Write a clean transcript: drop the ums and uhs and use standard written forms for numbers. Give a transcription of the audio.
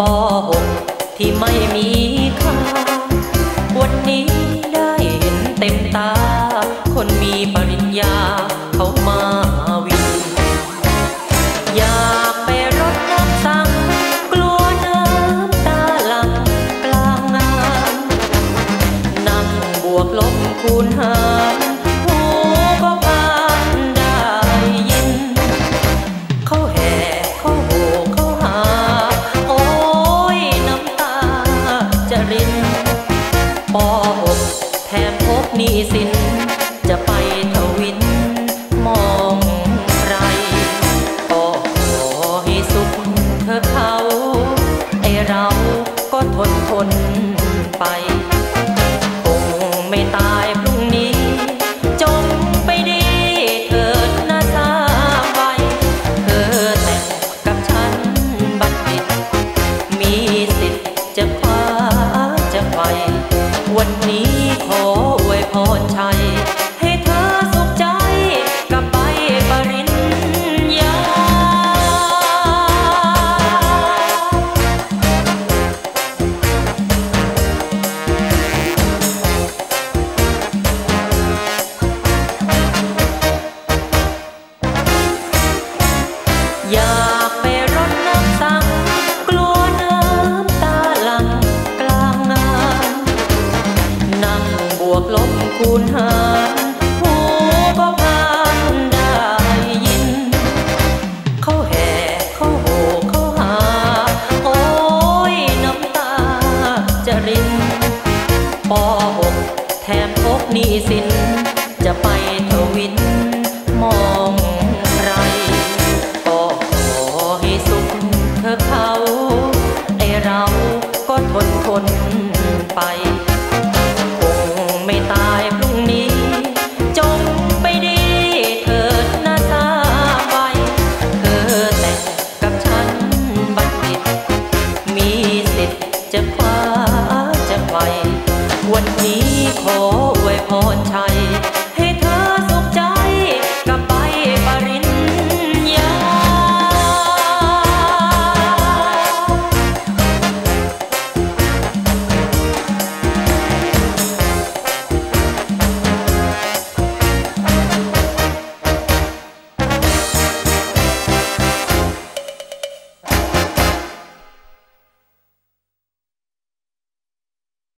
ป.6 ที่ไม่มีค่าวันนี้ได้เห็นเต็มตาคนมีปริญญาเขามาวินอยากไปรดน้ำสังกลัวน้ำตาหลั่งกลางงานนั่งบวกลบคูณหารป.6 แถมพบหนี้สินจะไปทวินมองใครก็ขอให้สุขเธอเขาไอเราก็ทนไปคงไม่ตายพรุ่งนี้จงไปดีเถิดนะสาไปเธอแต่งกับฉันบัดนี้มีสิทธิ์จะคว้าจะไปวันนี้ขออวยพรชัยให้เธอสุขใจกับใบปริญญาอยากไปรดน้ำสังกลัวน้ำตาหลั่งกลางงานนั่งบวกลบคูณหารหูก็พานได้ยินเขาแห่เขาโหเขาหาโอ้ยน้ำตาจะรินป.6 แถมพบหนี้สินจะไปทวินมองใครก็ขอให้สุขเธอเขาไอเราก็ทนไป